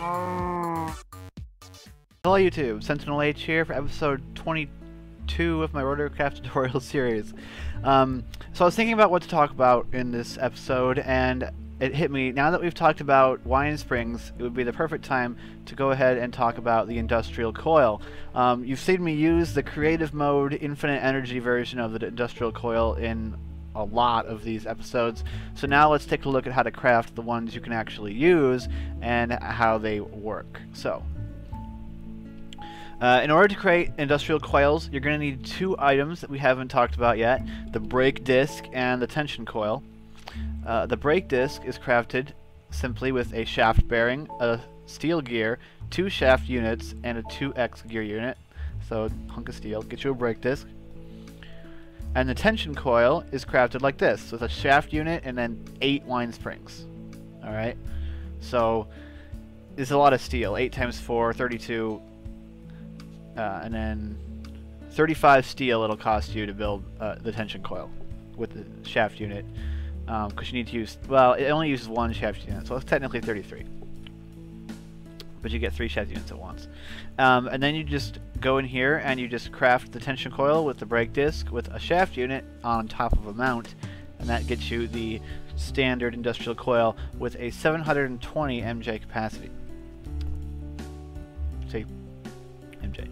Hello YouTube, Sentinel H here for episode 22 of my Rotorcraft tutorial series. So I was thinking about what to talk about in this episode, and it hit me, now that we've talked about Wine Springs, it would be the perfect time to go ahead and talk about the industrial coil. You've seen me use the creative mode, infinite energy version of the industrial coil in a lot of these episodes, so now let's take a look at how to craft the ones you can actually use and how they work. So in order to create industrial coils, you're going to need two items that we haven't talked about yet, the brake disc and the tension coil. The brake disc is crafted simply with a shaft bearing, a steel gear, two shaft units, and a 2x gear unit. So a hunk of steel, get you a brake disc. And the tension coil is crafted like this, with a shaft unit and then 8 Wine Springs. Alright, so there's a lot of steel, 8 times 4, 32... and then 35 steel it'll cost you to build the tension coil with the shaft unit, because you need to use, well, it only uses one shaft unit, so it's technically 33, but you get 3 shaft units at once. And then you just go in here and you just craft the tension coil with the brake disc with a shaft unit on top of a mount, and that gets you the standard industrial coil with a 720 MJ capacity. See? MJ.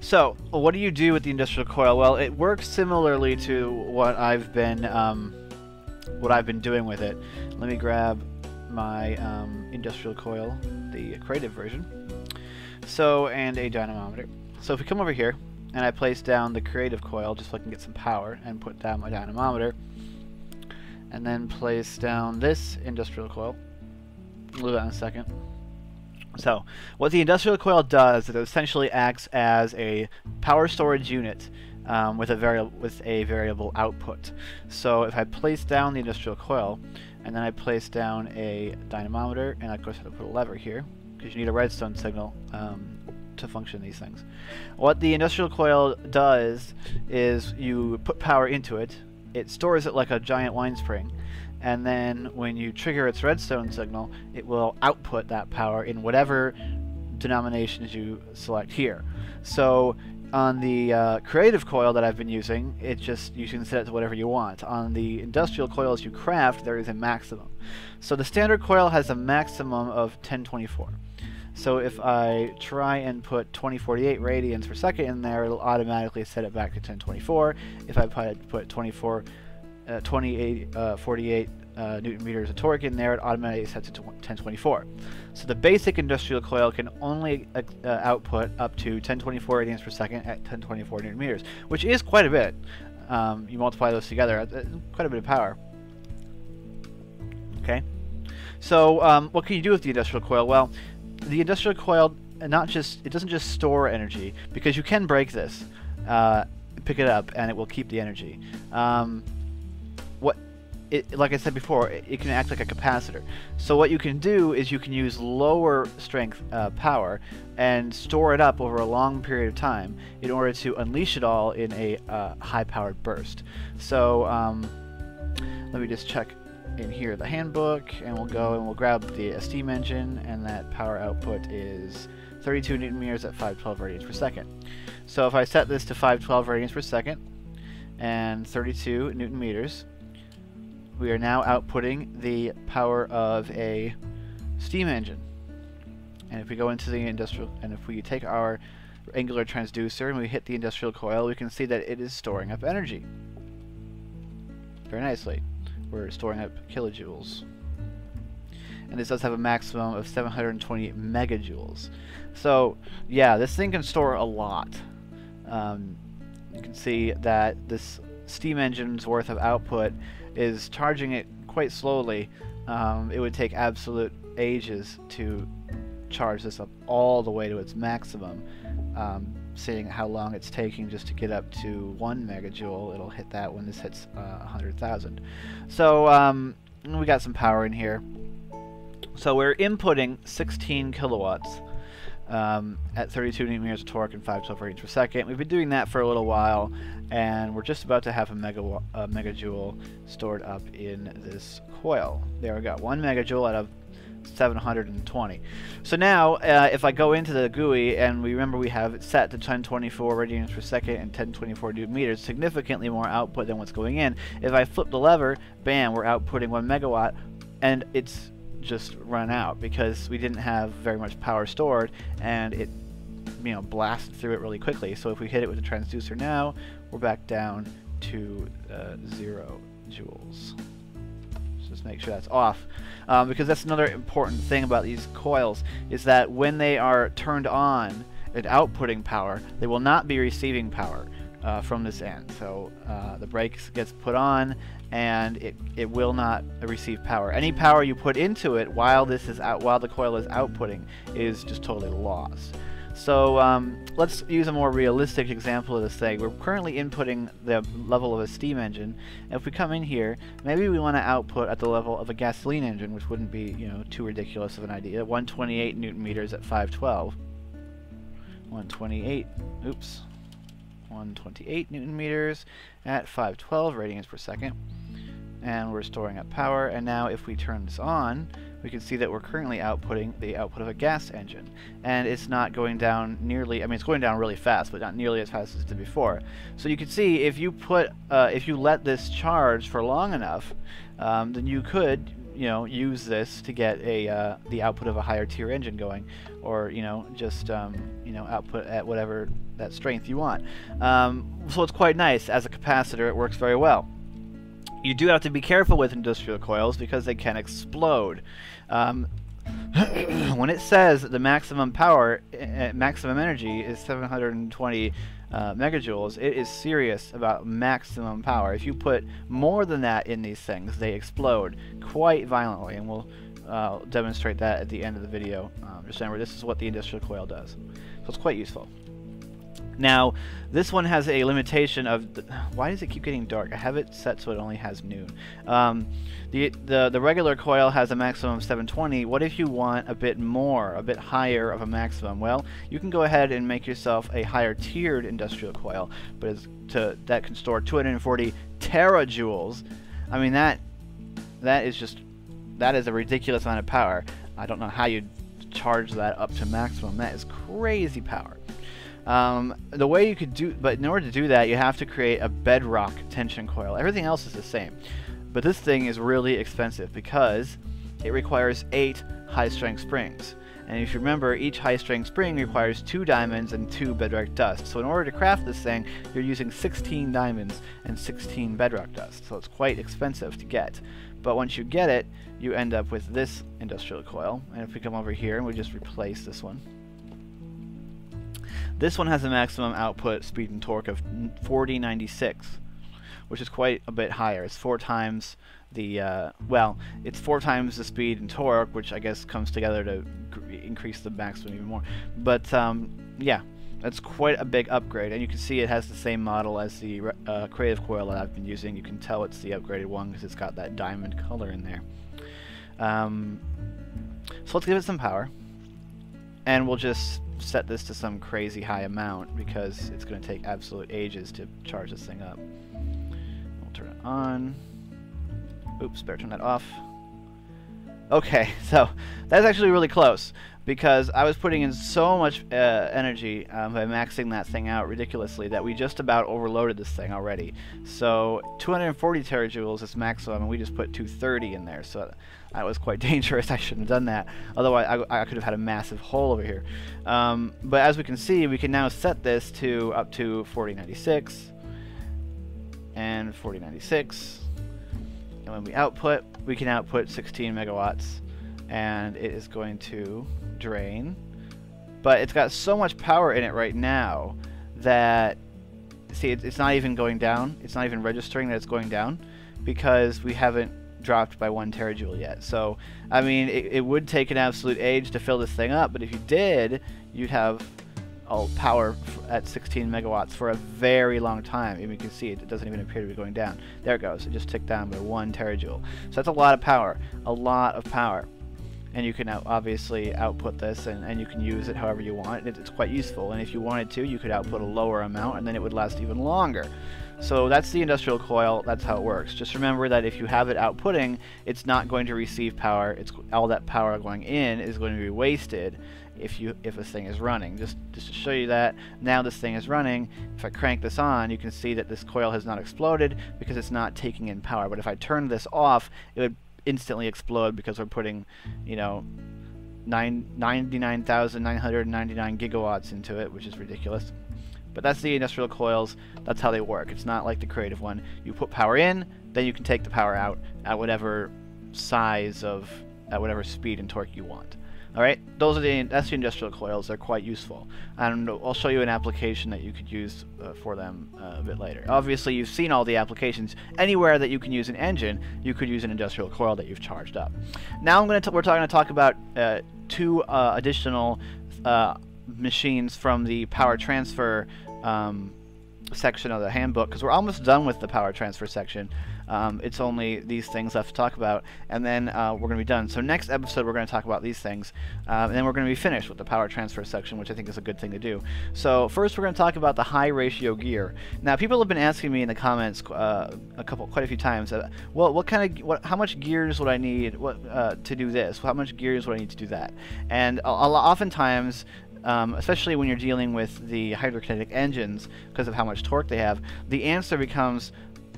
So, what do you do with the industrial coil? Well, it works similarly to what I've been doing with it. Let me grab my industrial coil, the creative version. So, and a dynamometer. So, if we come over here and I place down the creative coil just so I can get some power and put down my dynamometer, and then place down this industrial coil. We'll do that in a second. So, what the industrial coil does is it essentially acts as a power storage unit with a variable output. So, if I place down the industrial coil, and then I place down a dynamometer, and I go ahead and put a lever here, because you need a redstone signal to function these things. What the industrial coil does is you put power into it, it stores it like a giant wine spring, and then when you trigger its redstone signal, it will output that power in whatever denominations you select here. So on the creative coil that I've been using, it just, you can set it to whatever you want. On the industrial coils you craft, there is a maximum. So the standard coil has a maximum of 1024. So if I try and put 2048 radians per second in there, it'll automatically set it back to 1024. If I put 48 newton meters of torque in there, it automatically sets it to 1024. So the basic industrial coil can only output up to 1024 radians per second at 1024 newton meters, which is quite a bit. You multiply those together, quite a bit of power. Okay, so what can you do with the industrial coil? Well, the industrial coil, it doesn't just store energy, because you can break this, pick it up, and it will keep the energy. Like I said before, it can act like a capacitor. So what you can do is you can use lower strength power and store it up over a long period of time in order to unleash it all in a high-powered burst. So let me just check in here the handbook, and we'll go and we'll grab the steam engine, and that power output is 32 newton meters at 512 radians per second. So if I set this to 512 radians per second and 32 newton meters, we are now outputting the power of a steam engine. And if we go into the industrial, and if we take our angular transducer and we hit the industrial coil, we can see that it is storing up energy. Very nicely. We're storing up kilojoules. And this does have a maximum of 720 megajoules. So, yeah, this thing can store a lot. You can see that this steam engine's worth of output is charging it quite slowly. It would take absolute ages to charge this up all the way to its maximum. Seeing how long it's taking just to get up to 1 megajoule, it'll hit that when this hits 100,000. So we got some power in here. So we're inputting 16 kilowatts at 32 newton meters of torque and 512 radians per second. We've been doing that for a little while, and we're just about to have a megajoule stored up in this coil. There we got 1 megajoule out of 720. So now, if I go into the GUI, and we remember we have it set to 1024 radians per second and 1024 newton meters, significantly more output than what's going in. If I flip the lever, bam, we're outputting 1 megawatt, and it's just run out because we didn't have very much power stored, and it, you know, blasts through it really quickly. So if we hit it with a transducer now, we're back down to 0 joules. Just make sure that's off, because that's another important thing about these coils, is that when they are turned on and outputting power, they will not be receiving power from this end. So the brake gets put on, and it will not receive power. Any power you put into it while this is out, while the coil is outputting, is just totally lost. So let's use a more realistic example of this thing. We're currently inputting the level of a steam engine. And if we come in here, maybe we want to output at the level of a gasoline engine, which wouldn't be, you know, too ridiculous of an idea. 128 newton meters at 512. 128. Oops. 128 newton meters at 512 radians per second. And we're storing up power. And now if we turn this on, we can see that we're currently outputting the output of a gas engine. And it's not going down nearly, I mean, it's going down really fast, but not nearly as fast as it did before. So you can see if you put, if you let this charge for long enough, then you could, you know, use this to get a, the output of a higher tier engine going, or, you know, just, you know, output at whatever that strength you want. So it's quite nice. As a capacitor, it works very well. You do have to be careful with industrial coils because they can explode. When it says the maximum power, maximum energy is 720 megajoules, it is serious about maximum power. If you put more than that in these things, they explode quite violently, and we'll demonstrate that at the end of the video. Just remember, this is what the industrial coil does. So it's quite useful. Now, this one has a limitation of... Why does it keep getting dark? I have it set so it only has noon. The regular coil has a maximum of 720. What if you want a bit more, a bit higher of a maximum? Well, you can go ahead and make yourself a higher tiered industrial coil, but it's that can store 240 terajoules. I mean, that is just... that is a ridiculous amount of power. I don't know how you'd charge that up to maximum. That is crazy power. The way you could do, but in order to do that, you have to create a bedrock tension coil. Everything else is the same, but this thing is really expensive because it requires 8 high strength springs. And if you remember, each high strength spring requires 2 diamonds and 2 bedrock dust. So in order to craft this thing, you're using 16 diamonds and 16 bedrock dust. So it's quite expensive to get. But once you get it, you end up with this industrial coil. And if we come over here and we just replace this one. This one has a maximum output speed and torque of 4096, which is quite a bit higher. It's 4 times the, well, it's 4 times the speed and torque, which I guess comes together to increase the maximum even more. But, yeah, that's quite a big upgrade. And you can see it has the same model as the creative coil that I've been using. You can tell it's the upgraded one because it's got that diamond color in there. So let's give it some power. And we'll just set this to some crazy high amount because it's going to take absolute ages to charge this thing up. We'll turn it on. Oops, better turn that off. Okay, so that's actually really close because I was putting in so much energy by maxing that thing out ridiculously that we just about overloaded this thing already. So 240 terajoules is maximum, and we just put 230 in there, so that was quite dangerous. I shouldn't have done that, otherwise I could have had a massive hole over here. But as we can see, we can now set this to up to 4096 and 4096. And when we output, we can output 16 megawatts, and it is going to drain. But it's got so much power in it right now that, see, it's not even going down. It's not even registering that it's going down because we haven't dropped by 1 terajoule yet. So, I mean, it would take an absolute age to fill this thing up, but if you did, you'd have power at 16 megawatts for a very long time. And you can see it doesn't even appear to be going down. There it goes. It just ticked down by 1 terajoule. So that's a lot of power. A lot of power. and you can obviously output this and you can use it however you want. It's quite useful, and if you wanted to, you could output a lower amount and then it would last even longer. So that's the industrial coil. That's how it works. Just remember that if you have it outputting, it's not going to receive power. It's all that power going in is going to be wasted if this thing is running. Just to show you that, now this thing is running. If I crank this on, you can see that this coil has not exploded because it's not taking in power. But if I turn this off, it would instantly explode because we're putting, you know, 99,999 gigawatts into it, which is ridiculous. But that's the industrial coils. That's how they work. It's not like the creative one. You put power in, then you can take the power out at whatever size of, at whatever speed and torque you want. All right, those are the industrial coils. They're quite useful, and I'll show you an application that you could use for them a bit later. Obviously, you've seen all the applications. Anywhere that you can use an engine, you could use an industrial coil that you've charged up. Now we're going to talk about two additional machines from the power transfer section of the handbook, because we're almost done with the power transfer section. It's only these things left to talk about, and then we're going to be done. So next episode, we're going to talk about these things, and then we're going to be finished with the power transfer section, which I think is a good thing to do. So first, we're going to talk about the high ratio gear. Now, people have been asking me in the comments quite a few times, well, how much gears would I need to do this? How much gears would I need to do that? And oftentimes, especially when you're dealing with the hydrokinetic engines, because of how much torque they have, the answer becomes,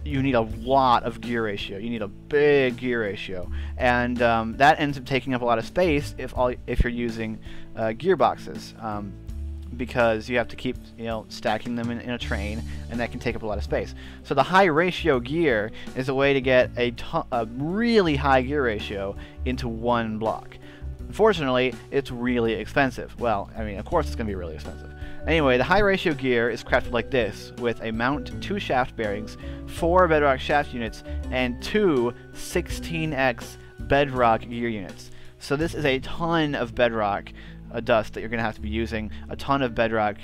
you need a lot of gear ratio. You need a big gear ratio, and that ends up taking up a lot of space if you're using gearboxes, because you have to keep stacking them in a train, and that can take up a lot of space. So the high ratio gear is a way to get a really high gear ratio into one block. Unfortunately, it's really expensive. Well, I mean, of course it's going to be really expensive. Anyway, the high ratio gear is crafted like this, with a mount, 2 shaft bearings, 4 bedrock shaft units, and 2 16x bedrock gear units. So this is a ton of bedrock dust that you're going to have to be using, a ton of bedrock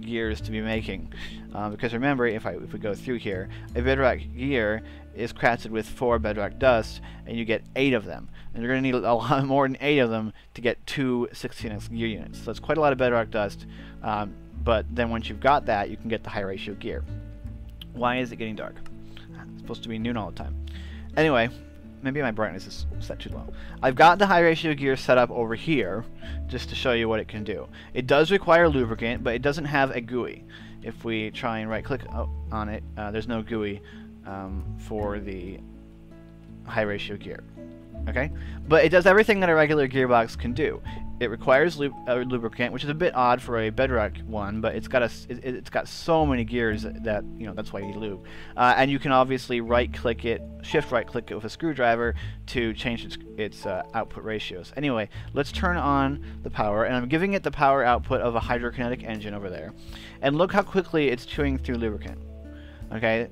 gears to be making. Because remember, if we go through here, a bedrock gear is crafted with 4 bedrock dust, and you get 8 of them. And you're going to need a lot more than 8 of them to get 2 16x gear units. So it's quite a lot of bedrock dust, but then once you've got that, you can get the high ratio gear. Why is it getting dark? It's supposed to be noon all the time. Anyway, maybe my brightness is set too low. I've got the high ratio gear set up over here just to show you what it can do. It does require lubricant, but it doesn't have a GUI. If we try and right-click on it, there's no GUI for the high ratio gear. Okay, but it does everything that a regular gearbox can do. It requires lubricant, which is a bit odd for a bedrock one, but it's got so many gears that that's why you need lube. And you can obviously right-click it, shift right-click it with a screwdriver to change its output ratios. Anyway, let's turn on the power, and I'm giving it the power output of a hydrokinetic engine over there, and look how quickly it's chewing through lubricant. Okay.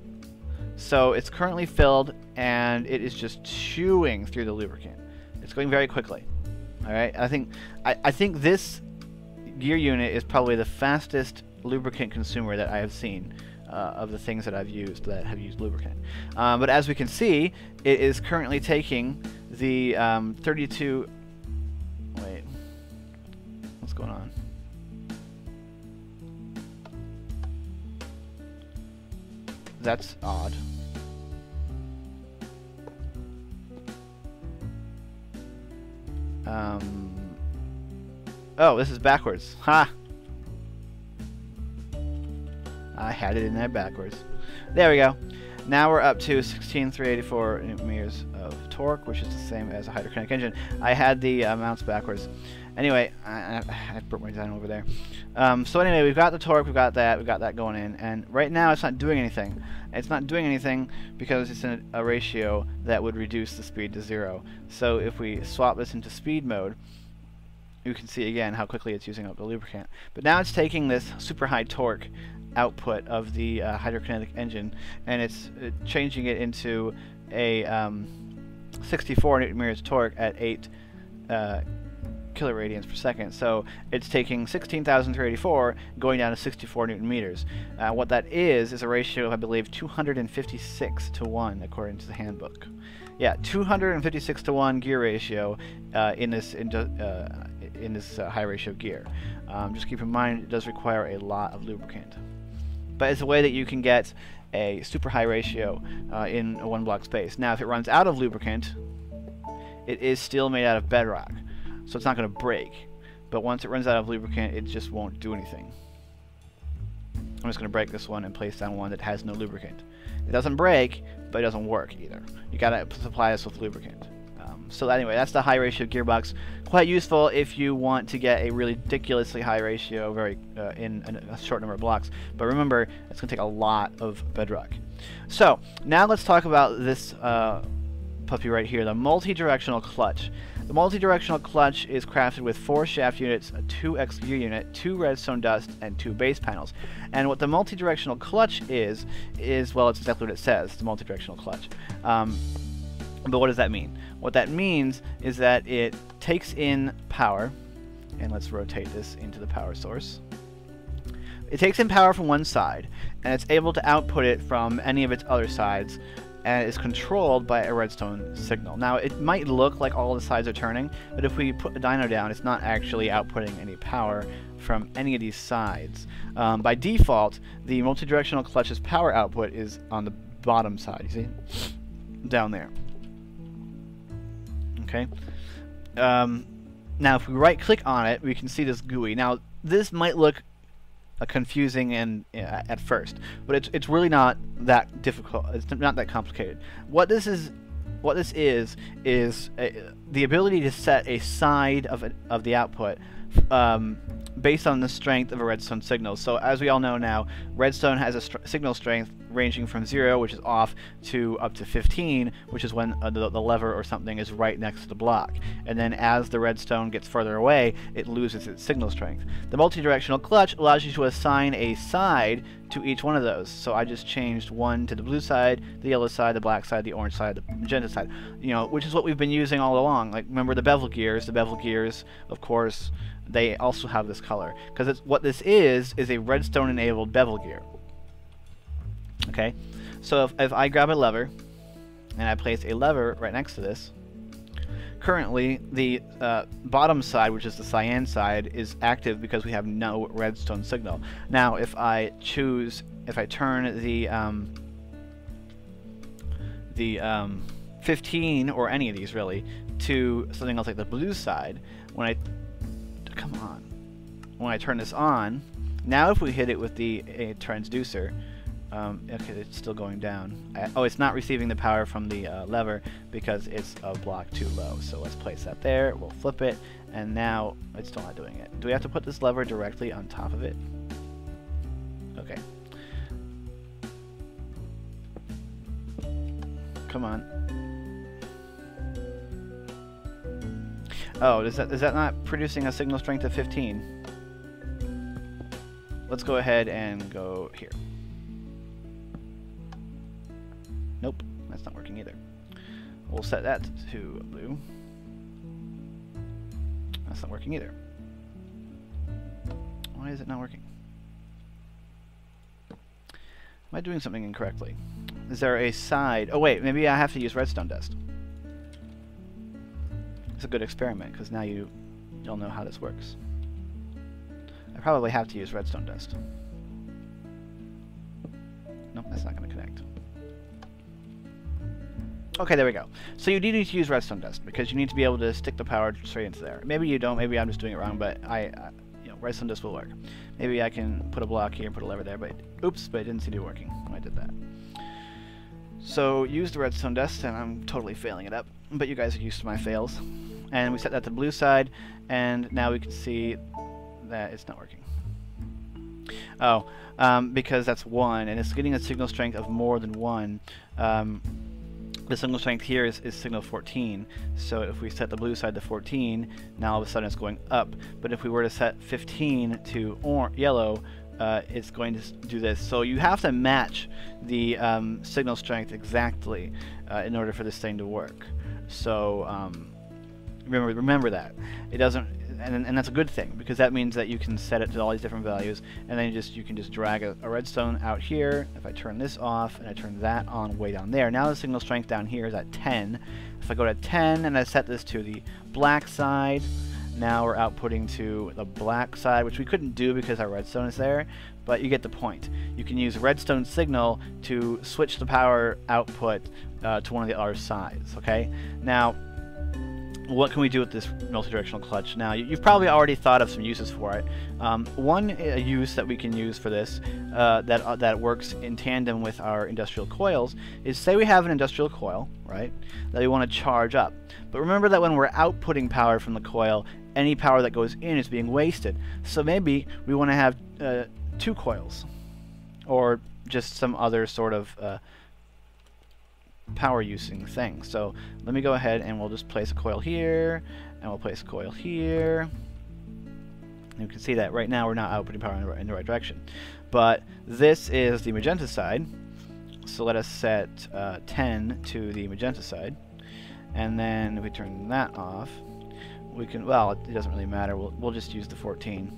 So it's currently filled, and it is just chewing through the lubricant. It's going very quickly. All right, I think this gear unit is probably the fastest lubricant consumer that I have seen of the things that I've used that have used lubricant. But as we can see, it is currently taking the 32. Wait, what's going on? That's odd. Oh, this is backwards. Ha! I had it in there backwards. There we go. Now we're up to 16,384 newton-meters of torque, which is the same as a hydrokinetic engine. I had the amounts backwards. Anyway, I broke my design over there. So anyway, we've got the torque, we've got that going in, and right now it's not doing anything. It's not doing anything because it's in a ratio that would reduce the speed to 0. So if we swap this into speed mode, you can see again how quickly it's using up the lubricant. But now it's taking this super high torque output of the hydrokinetic engine, and it's changing it into a 64 newton meters torque at 8 kiloradians per second. So it's taking 16,384 going down to 64 newton meters. What that is a ratio of, I believe, 256 to 1 according to the handbook. Yeah, 256 to 1 gear ratio in this high ratio gear. Just keep in mind it does require a lot of lubricant. But it's a way that you can get a super high ratio in a one block space. Now if it runs out of lubricant, it is still made out of bedrock, so it's not going to break. But once it runs out of lubricant, it just won't do anything. I'm just going to break this one and place down one that has no lubricant. It doesn't break, but it doesn't work either. You got to supply us with lubricant. So anyway, that's the high ratio gearbox. Quite useful if you want to get a really ridiculously high ratio in a short number of blocks. But remember, it's going to take a lot of bedrock. So now let's talk about this puppy right here, the multi-directional clutch. The multi-directional clutch is crafted with 4 shaft units, a 2x gear unit, 2 redstone dust, and 2 base panels. And what the multi-directional clutch is, well, it's exactly what it says. It's a multi-directional clutch. But what does that mean? What that means is that it takes in power, and let's rotate this into the power source. It takes in power from one side, and it's able to output it from any of its other sides, and is controlled by a redstone signal. Now, it might look like all the sides are turning, but if we put the dyno down, it's not actually outputting any power from any of these sides. By default, the multi-directional clutch's power output is on the bottom side, you see? Down there. Okay. Now, if we right-click on it, we can see this GUI. Now, this might look confusing and at first, but it's really not that difficult. It's not that complicated. What this is the ability to set a side of the output based on the strength of a redstone signal. So as we all know now, redstone has a signal strength ranging from 0, which is off, to up to 15, which is when the lever or something is right next to the block. And then as the redstone gets further away, it loses its signal strength. The multi-directional clutch allows you to assign a side to each one of those. So I just changed one to the blue side, the yellow side, the black side, the orange side, the magenta side, you know, which is what we've been using all along. Like, remember the bevel gears, of course, they also have this color, because what this is a redstone-enabled bevel gear. Okay, so if I grab a lever, and I place a lever right next to this, currently the bottom side, which is the cyan side, is active because we have no redstone signal. Now, if I turn the 15 or any of these really to something else like the blue side, when I turn this on, now if we hit it with the transducer, okay, it's still going down. Oh, it's not receiving the power from the lever because it's a block too low. So let's place that there, we'll flip it, and now it's still not doing it. Do we have to put this lever directly on top of it? Okay. Come on. Oh, is that not producing a signal strength of 15? Let's go ahead and go here. Nope, that's not working either. We'll set that to blue. That's not working either. Why is it not working? Am I doing something incorrectly? Is there a side? Oh wait, maybe I have to use redstone dust. It's a good experiment, because now you'll know how this works. I probably have to use redstone dust. Nope, that's not going to connect. Okay, there we go. So you do need to use redstone dust because you need to be able to stick the power straight into there. Maybe you don't. Maybe I'm just doing it wrong, but redstone dust will work. Maybe I can put a block here and put a lever there, but oops, but it didn't seem to be working when I did that. So use the redstone dust, and I'm totally failing it up, but you guys are used to my fails. And we set that to blue side, and now we can see that it's not working. Oh, because that's 1, and it's getting a signal strength of more than 1. The signal strength here is signal 14, so if we set the blue side to 14, now all of a sudden it's going up. But if we were to set 15 to yellow, it's going to do this. So you have to match the signal strength exactly in order for this thing to work. So remember that. It doesn't and that's a good thing, because that means that you can set it to all these different values, and then you can just drag a redstone out here. If I turn this off and I turn that on way down there, now the signal strength down here is at 10. If I go to 10 and I set this to the black side, now we're outputting to the black side, which we couldn't do because our redstone is there, but you get the point. You can use redstone signal to switch the power output to one of the other sides, okay? Now, what can we do with this multi-directional clutch? Now, you've probably already thought of some uses for it. One use that we can use for this that works in tandem with our industrial coils is, say we have an industrial coil, right, that we want to charge up. But remember that when we're outputting power from the coil, any power that goes in is being wasted. So maybe we want to have two coils, or just some other sort of power using thing. So let me go ahead and we'll just place a coil here, and we'll place a coil here. And you can see that right now we're not outputting power in the right direction. But this is the magenta side, so let us set 10 to the magenta side. And then if we turn that off, we can, well, it doesn't really matter, we'll just use the 14.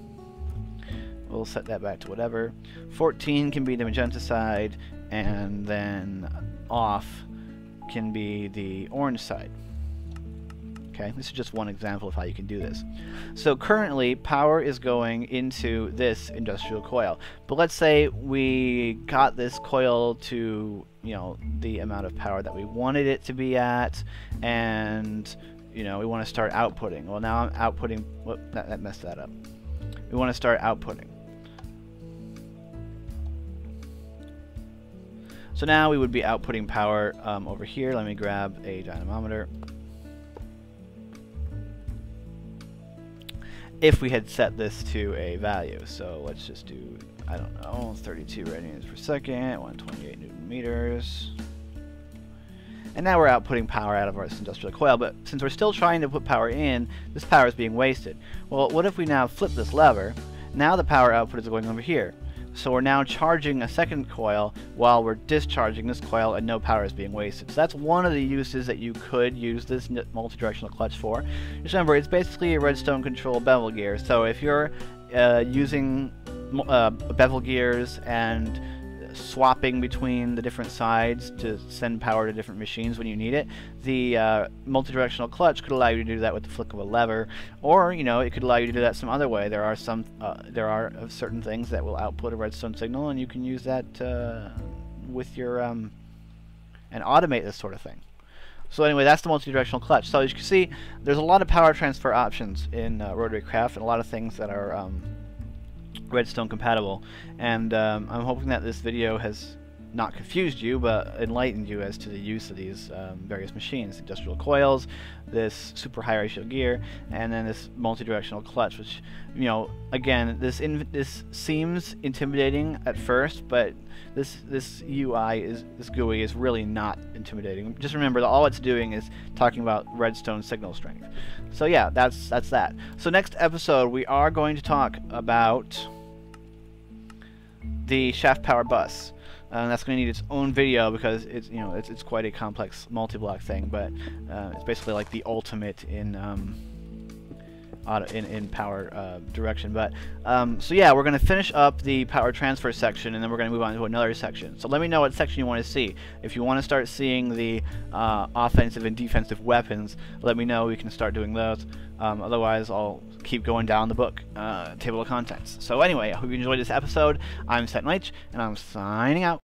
We'll set that back to whatever. 14 can be the magenta side, and then off can be the orange side. Okay, this is just one example of how you can do this. So currently power is going into this industrial coil, but let's say we got this coil to, you know, the amount of power that we wanted it to be at, and, you know, we want to start outputting. Well, now I'm outputting, whoop, that messed that up. We want to start outputting. So now we would be outputting power over here. Let me grab a dynamometer. If we had set this to a value, so let's just do, I don't know, 32 radians per second, 128 newton meters. And now we're outputting power out of our industrial coil, but since we're still trying to put power in, this power is being wasted. Well, what if we now flip this lever? Now the power output is going over here. So we're now charging a second coil while we're discharging this coil, and no power is being wasted. So that's one of the uses that you could use this multi-directional clutch for. Just remember, it's basically a redstone control bevel gear. So if you're using bevel gears and swapping between the different sides to send power to different machines when you need it, the multi-directional clutch could allow you to do that with the flick of a lever, or, you know, it could allow you to do that some other way. There are some certain things that will output a redstone signal, and you can use that with your and automate this sort of thing. So anyway, that's the multi-directional clutch. So as you can see, there's a lot of power transfer options in Rotorcraft, and a lot of things that are redstone compatible, and I'm hoping that this video has not confused you, but enlightened you as to the use of these various machines: industrial coils, this super high ratio gear, and then this multi-directional clutch, which, you know, again, this seems intimidating at first, but this UI is, this GUI is really not intimidating. Just remember that all it's doing is talking about redstone signal strength. So yeah, that's that. So next episode we are going to talk about the shaft power bus. That's going to need its own video, because it's, you know, it's quite a complex multi-block thing, but it's basically like the ultimate in power direction. But so yeah, we're going to finish up the power transfer section, and then we're going to move on to another section. So let me know what section you want to see. If you want to start seeing the offensive and defensive weapons, let me know. We can start doing those. Otherwise, I'll keep going down the book, table of contents. So anyway, I hope you enjoyed this episode. I'm Sentinel H, and I'm signing out.